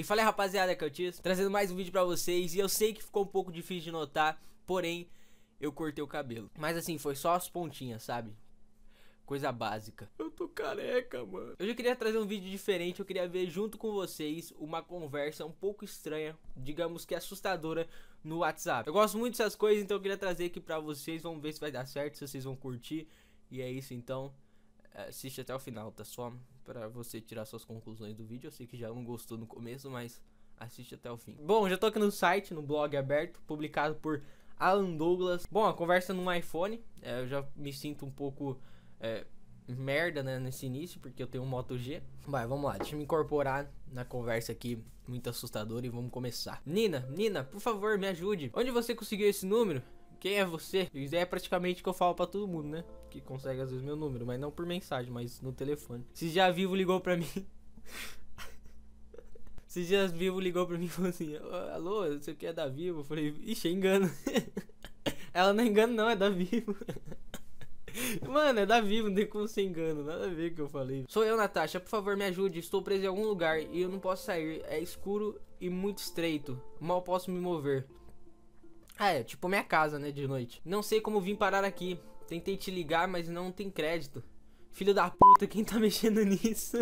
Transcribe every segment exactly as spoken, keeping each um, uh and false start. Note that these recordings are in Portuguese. E falei, rapaziada, que eu tinha trazendo mais um vídeo pra vocês. E eu sei que ficou um pouco difícil de notar, porém, eu cortei o cabelo. Mas assim, foi só as pontinhas, sabe? Coisa básica. Eu tô careca, mano. Hoje eu queria trazer um vídeo diferente. Eu queria ver junto com vocês uma conversa um pouco estranha, digamos que assustadora, no WhatsApp. Eu gosto muito dessas coisas, então eu queria trazer aqui pra vocês. Vamos ver se vai dar certo, se vocês vão curtir. E é isso, então. Assiste até o final, tá? Só pra você tirar suas conclusões do vídeo. Eu sei que já não gostou no começo, mas assiste até o fim. Bom, já tô aqui no site, no blog aberto, publicado por Alan Douglas. Bom, a conversa no iPhone. É, eu já me sinto um pouco... É, merda, né, nesse início, porque eu tenho um Moto G. Vai, vamos lá, deixa eu me incorporar na conversa aqui, muito assustadora, e vamos começar. Nina, Nina, por favor, me ajude. Onde você conseguiu esse número? Quem é você? Isso é praticamente o que eu falo pra todo mundo, né? Que consegue, às vezes, meu número, mas não por mensagem, mas no telefone. Se já vivo ligou pra mim... Se já vivo ligou pra mim e falou assim, alô, não sei o que, é da Vivo? Eu falei, ixi, é engano. Ela não engana não, é da Vivo. Mano, é da Vivo, não tem como se engano. Nada a ver com o que eu falei. Sou eu, Natasha, por favor me ajude, estou preso em algum lugar e eu não posso sair, é escuro e muito estreito, mal posso me mover. Ah, é, tipo minha casa, né, de noite. Não sei como vim parar aqui. Tentei te ligar, mas não tem crédito. Filho da puta, quem tá mexendo nisso?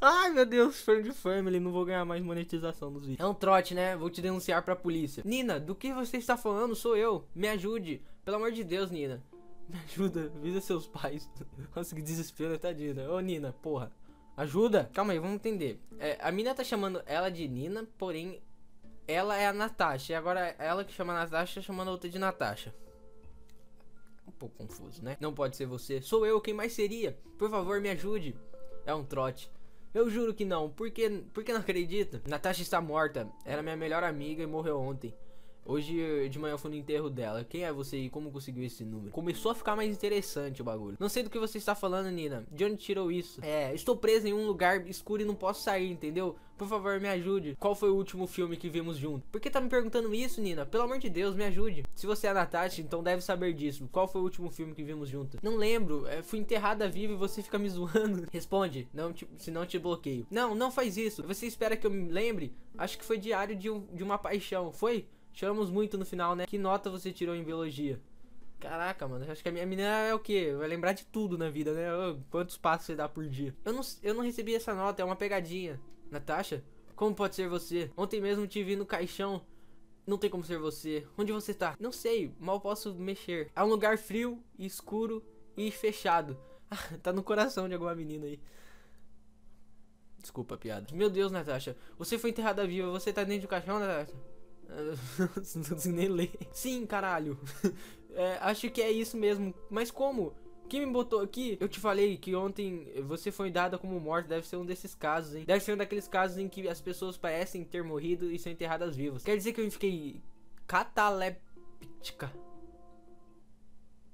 Ai, meu Deus, friend de family, não vou ganhar mais monetização dos vídeos. É um trote, né? Vou te denunciar pra polícia. Nina, do que você está falando? Sou eu. Me ajude. Pelo amor de Deus, Nina. Me ajuda. Avisa seus pais. Nossa, que desespero, tadinha. Ô, Nina, porra. Ajuda. Calma aí, vamos entender. É, a mina tá chamando ela de Nina, porém, ela é a Natasha. E agora ela que chama a Natasha, chamando a outra de Natasha. Um pouco confuso, né? Não pode ser você. Sou eu, quem mais seria? Por favor, me ajude. É um trote. Eu juro que não. Por que, por que não acredita? Natasha está morta. Era minha melhor amiga e morreu ontem. Hoje de manhã eu fui no enterro dela. Quem é você e como conseguiu esse número? Começou a ficar mais interessante o bagulho. Não sei do que você está falando, Nina. De onde tirou isso? É, estou preso em um lugar escuro e não posso sair, entendeu? Por favor, me ajude. Qual foi o último filme que vimos junto? Por que tá me perguntando isso, Nina? Pelo amor de Deus, me ajude. Se você é a Natasha, então deve saber disso. Qual foi o último filme que vimos junto? Não lembro. É, fui enterrada viva e você fica me zoando. Responde. Não, te, senão te bloqueio. Não, não faz isso. Você espera que eu me lembre? Acho que foi Diário de, um, de uma Paixão. Foi? Choramos muito no final, né? Que nota você tirou em biologia? Caraca, mano. Acho que a minha menina é o quê? Vai lembrar de tudo na vida, né? Quantos passos você dá por dia? Eu não, eu não recebi essa nota. É uma pegadinha. Natasha? Como pode ser você? Ontem mesmo te vi no caixão. Não tem como ser você. Onde você tá? Não sei. Mal posso mexer. É um lugar frio, escuro e fechado. Tá no coração de alguma menina aí. Desculpa a piada. Meu Deus, Natasha. Você foi enterrada viva. Você tá dentro do caixão, Natasha? Não consigo nem ler. Sim, caralho. É, acho que é isso mesmo. Mas como? Quem me botou aqui? Eu te falei que ontem você foi dada como morta. Deve ser um desses casos, hein? Deve ser um daqueles casos em que as pessoas parecem ter morrido e são enterradas vivas. Quer dizer que eu fiquei cataléptica.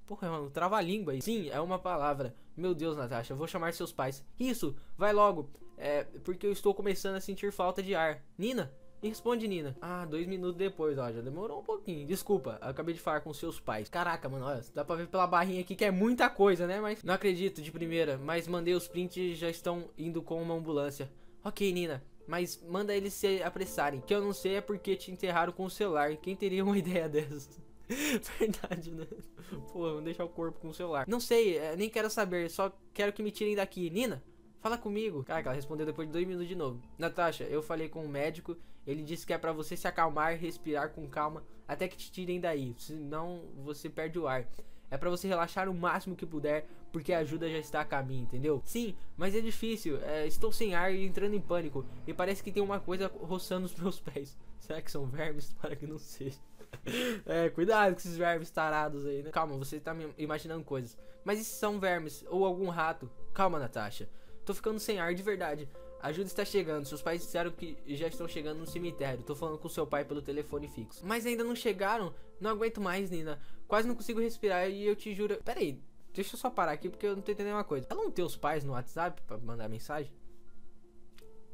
Porra, mano, trava a língua aí. Sim, é uma palavra. Meu Deus, Natasha, eu vou chamar seus pais. Isso, vai logo. É, porque eu estou começando a sentir falta de ar. Nina? Responde, Nina. Ah, dois minutos depois, ó, já demorou um pouquinho. Desculpa, acabei de falar com seus pais. Caraca, mano, olha, dá pra ver pela barrinha aqui que é muita coisa, né? Mas não acredito de primeira, mas mandei os prints e já estão indo com uma ambulância. Ok, Nina, mas manda eles se apressarem. Que eu não sei é porque te enterraram com o celular. Quem teria uma ideia dessas? Verdade, né? Pô, vamos deixar o corpo com o celular. Não sei, nem quero saber, só quero que me tirem daqui. Nina, fala comigo. Caraca, ela respondeu depois de dois minutos de novo. Natasha, eu falei com o médico. Ele disse que é pra você se acalmar, respirar com calma, até que te tirem daí. Senão você perde o ar. É pra você relaxar o máximo que puder, porque a ajuda já está a caminho, entendeu? Sim, mas é difícil. É, estou sem ar e entrando em pânico. E parece que tem uma coisa roçando os meus pés. Será que são vermes? Para que não seja. É, cuidado com esses vermes tarados aí, né? Calma, você tá me imaginando coisas. Mas e se são vermes ou algum rato? Calma, Natasha. Tô ficando sem ar de verdade. A ajuda está chegando. Seus pais disseram que já estão chegando no cemitério. Tô falando com seu pai pelo telefone fixo. Mas ainda não chegaram. Não aguento mais, Nina. Quase não consigo respirar e eu te juro... Pera aí. Deixa eu só parar aqui porque eu não tô entendendo uma coisa. Ela não tem os pais no WhatsApp pra mandar mensagem?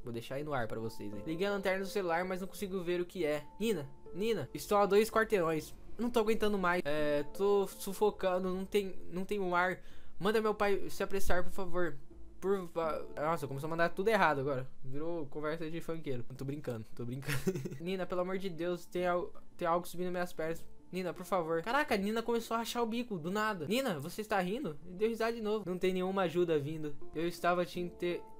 Vou deixar aí no ar pra vocês, hein? Liguei a lanterna do celular, mas não consigo ver o que é. Nina, Nina. Estou a dois quarteirões. Não tô aguentando mais. É, tô sufocando. Não tem, não tem um ar. Manda meu pai se apressar, por favor. por... Nossa, começou a mandar tudo errado agora. Virou conversa de funkeiro. Tô brincando, tô brincando. Nina, pelo amor de Deus, tem, al... tem algo subindo minhas pernas. Nina, por favor. Caraca, Nina começou a rachar o bico, do nada. Nina, você está rindo? Deu risada de novo. Não tem nenhuma ajuda vindo. Eu estava te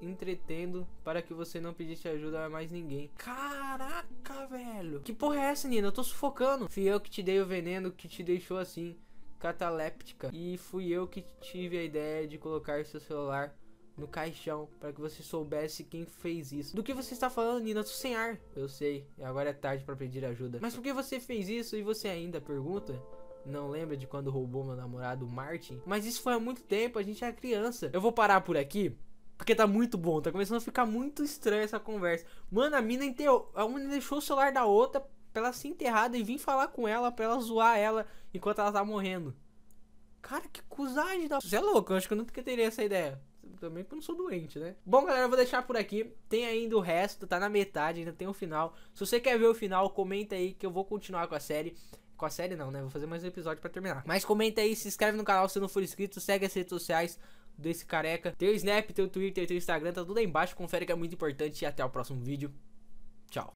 entretendo para que você não pedisse ajuda a mais ninguém. Caraca, velho. Que porra é essa, Nina? Eu tô sufocando. Fui eu que te dei o veneno que te deixou assim, cataléptica. E fui eu que tive a ideia de colocar seu celular no caixão para que você soubesse quem fez isso. Do que você está falando, Nina? Eu tô sem ar. Eu sei, agora é tarde para pedir ajuda. Mas por que você fez isso e você ainda pergunta? Não lembra de quando roubou meu namorado, Martin? Mas isso foi há muito tempo, a gente era criança. Eu vou parar por aqui, porque tá muito bom. Tá começando a ficar muito estranha essa conversa. Mano, a mina enterrou, a uma deixou o celular da outra pra ela ser enterrada e vim falar com ela, pra ela zoar ela enquanto ela tá morrendo. Cara, que cusagem da... Você é louco, eu acho que eu nunca teria essa ideia. Também porque eu não sou doente, né? Bom, galera, eu vou deixar por aqui. Tem ainda o resto, tá na metade, ainda tem o final. Se você quer ver o final, comenta aí que eu vou continuar com a série. Com a série não, né? Vou fazer mais um episódio pra terminar. Mas comenta aí, se inscreve no canal se não for inscrito. Segue as redes sociais desse careca. Tem o Snap, tem o Twitter, tem o Instagram, tá tudo aí embaixo. Confere que é muito importante e até o próximo vídeo. Tchau.